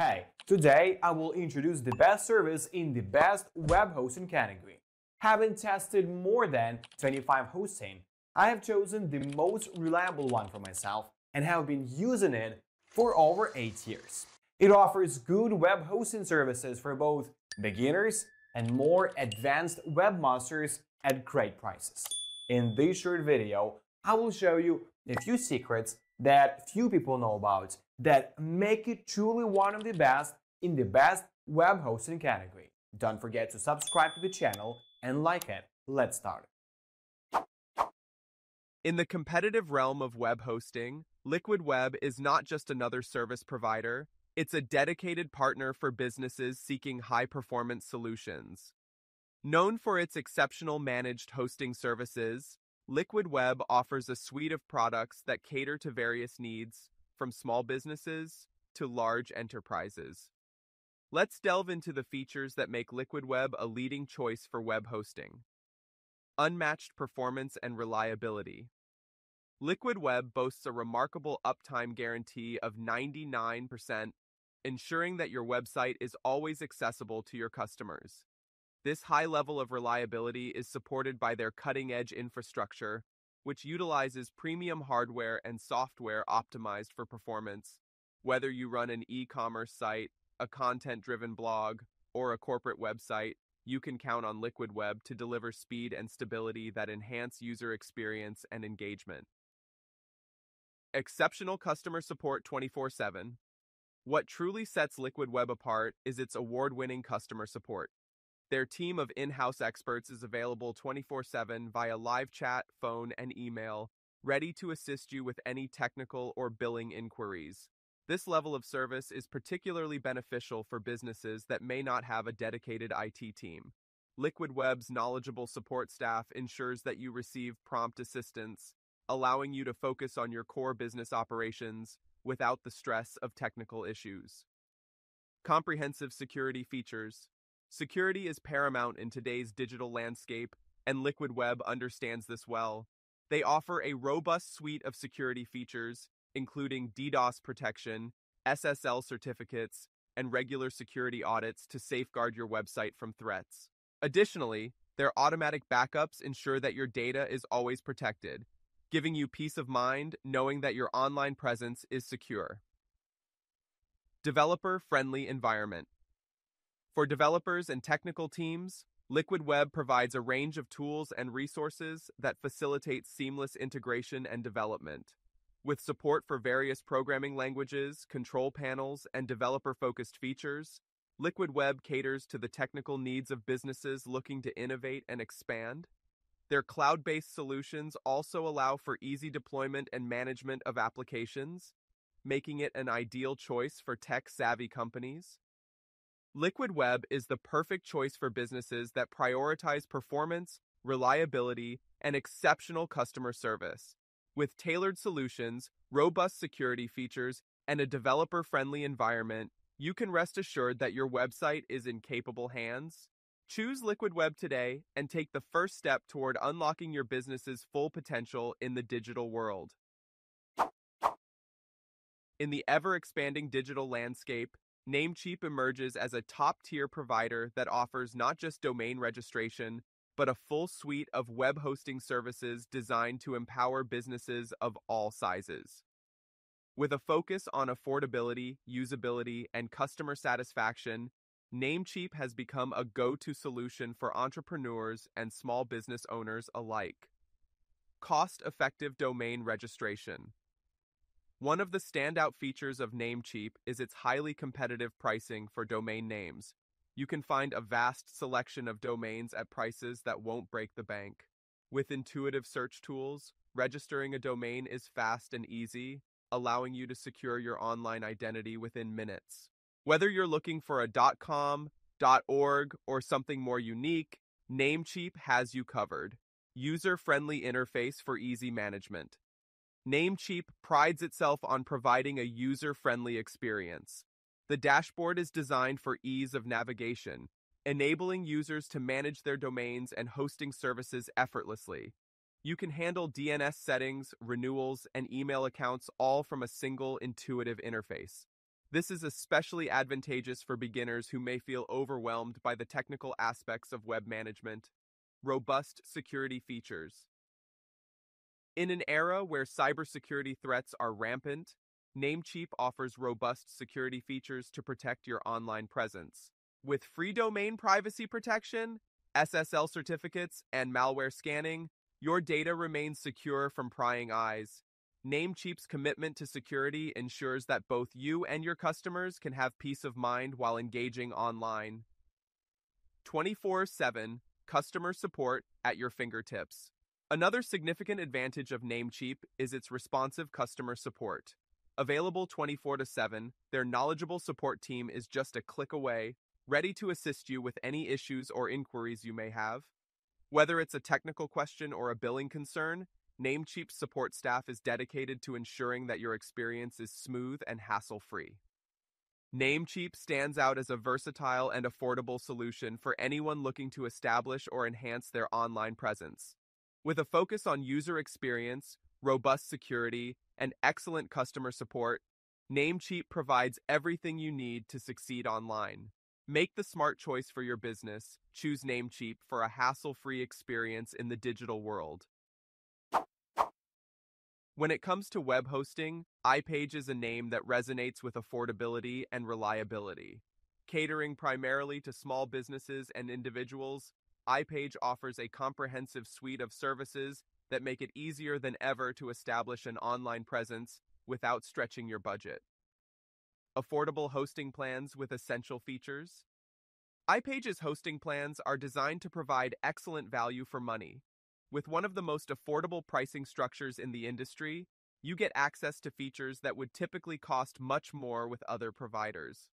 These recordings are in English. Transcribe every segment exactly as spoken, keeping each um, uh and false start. Hey, today I will introduce the best service in the best web hosting category. Having tested more than twenty-five hosting, I have chosen the most reliable one for myself and have been using it for over eight years. It offers good web hosting services for both beginners and more advanced webmasters at great prices. In this short video, I will show you a few secrets that few people know about that make it truly one of the best in the best web hosting category. Don't forget to subscribe to the channel and like it. Let's start. In the competitive realm of web hosting, Liquid Web is not just another service provider, it's a dedicated partner for businesses seeking high-performance solutions. Known for its exceptional managed hosting services, Liquid Web offers a suite of products that cater to various needs, from small businesses to large enterprises. Let's delve into the features that make Liquid Web a leading choice for web hosting. Unmatched performance and reliability. Liquid Web boasts a remarkable uptime guarantee of ninety-nine percent, ensuring that your website is always accessible to your customers. This high level of reliability is supported by their cutting-edge infrastructure, which utilizes premium hardware and software optimized for performance. Whether you run an e-commerce site, a content-driven blog, or a corporate website, you can count on Liquid Web to deliver speed and stability that enhance user experience and engagement. Exceptional customer support twenty-four seven. What truly sets Liquid Web apart is its award-winning customer support. Their team of in-house experts is available twenty-four seven via live chat, phone, and email, ready to assist you with any technical or billing inquiries. This level of service is particularly beneficial for businesses that may not have a dedicated I T team. Liquid Web's knowledgeable support staff ensures that you receive prompt assistance, allowing you to focus on your core business operations without the stress of technical issues. Comprehensive security features. Security is paramount in today's digital landscape, and Liquid Web understands this well. They offer a robust suite of security features, including DDoS protection, S S L certificates, and regular security audits to safeguard your website from threats. Additionally, their automatic backups ensure that your data is always protected, giving you peace of mind knowing that your online presence is secure. Developer-friendly environment. For developers and technical teams, Liquid Web provides a range of tools and resources that facilitate seamless integration and development. With support for various programming languages, control panels, and developer-focused features, Liquid Web caters to the technical needs of businesses looking to innovate and expand. Their cloud-based solutions also allow for easy deployment and management of applications, making it an ideal choice for tech-savvy companies. Liquid Web is the perfect choice for businesses that prioritize performance, reliability, and exceptional customer service. With tailored solutions, robust security features, and a developer-friendly environment, you can rest assured that your website is in capable hands. Choose Liquid Web today and take the first step toward unlocking your business's full potential in the digital world. In the ever-expanding digital landscape, Namecheap emerges as a top-tier provider that offers not just domain registration, but a full suite of web hosting services designed to empower businesses of all sizes. With a focus on affordability, usability, and customer satisfaction, Namecheap has become a go-to solution for entrepreneurs and small business owners alike. Cost-effective domain registration. One of the standout features of Namecheap is its highly competitive pricing for domain names. You can find a vast selection of domains at prices that won't break the bank. With intuitive search tools, registering a domain is fast and easy, allowing you to secure your online identity within minutes. Whether you're looking for a .com, .org, or something more unique, Namecheap has you covered. User-friendly interface for easy management. Namecheap prides itself on providing a user-friendly experience. The dashboard is designed for ease of navigation, enabling users to manage their domains and hosting services effortlessly. You can handle D N S settings, renewals, and email accounts all from a single intuitive interface. This is especially advantageous for beginners who may feel overwhelmed by the technical aspects of web management. Robust security features. In an era where cybersecurity threats are rampant, Namecheap offers robust security features to protect your online presence. With free domain privacy protection, S S L certificates, and malware scanning, your data remains secure from prying eyes. Namecheap's commitment to security ensures that both you and your customers can have peace of mind while engaging online. twenty-four seven customer support at your fingertips. Another significant advantage of Namecheap is its responsive customer support. Available twenty-four seven, their knowledgeable support team is just a click away, ready to assist you with any issues or inquiries you may have. Whether it's a technical question or a billing concern, Namecheap's support staff is dedicated to ensuring that your experience is smooth and hassle-free. Namecheap stands out as a versatile and affordable solution for anyone looking to establish or enhance their online presence. With a focus on user experience, robust security, and excellent customer support, Namecheap provides everything you need to succeed online. Make the smart choice for your business. Choose Namecheap for a hassle-free experience in the digital world. When it comes to web hosting, iPage is a name that resonates with affordability and reliability. Catering primarily to small businesses and individuals, iPage offers a comprehensive suite of services that make it easier than ever to establish an online presence without stretching your budget. Affordable hosting plans with essential features. iPage's hosting plans are designed to provide excellent value for money. With one of the most affordable pricing structures in the industry, you get access to features that would typically cost much more with other providers.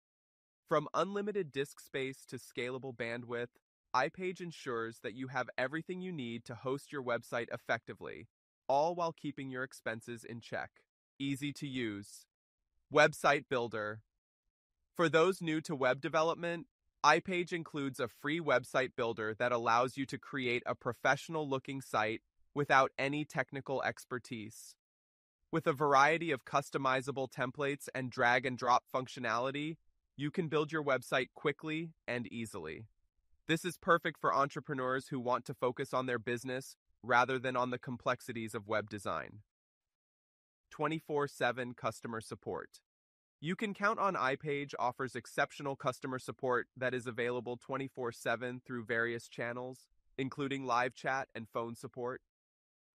From unlimited disk space to scalable bandwidth, iPage ensures that you have everything you need to host your website effectively, all while keeping your expenses in check. Easy to use. Website Builder. For those new to web development, iPage includes a free website builder that allows you to create a professional-looking site without any technical expertise. With a variety of customizable templates and drag-and-drop functionality, you can build your website quickly and easily. This is perfect for entrepreneurs who want to focus on their business rather than on the complexities of web design. twenty-four seven customer support. You can count on iPage offers exceptional customer support that is available twenty-four seven through various channels, including live chat and phone support.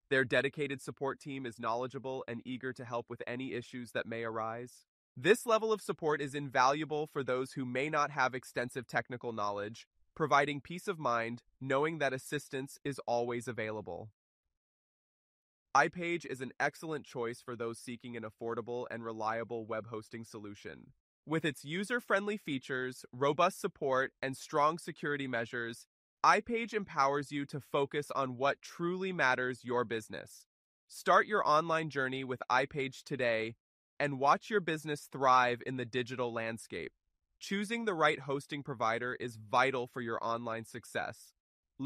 Their dedicated support team is knowledgeable and eager to help with any issues that may arise. This level of support is invaluable for those who may not have extensive technical knowledge, providing peace of mind knowing that assistance is always available. iPage is an excellent choice for those seeking an affordable and reliable web hosting solution. With its user-friendly features, robust support, and strong security measures, iPage empowers you to focus on what truly matters your business. Start your online journey with iPage today and watch your business thrive in the digital landscape. Choosing the right hosting provider is vital for your online success.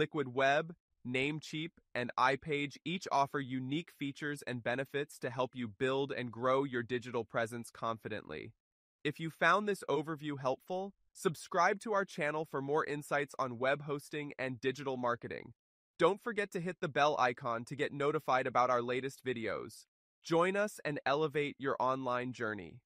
Liquid Web, Namecheap, and iPage each offer unique features and benefits to help you build and grow your digital presence confidently. If you found this overview helpful, subscribe to our channel for more insights on web hosting and digital marketing. Don't forget to hit the bell icon to get notified about our latest videos. Join us and elevate your online journey.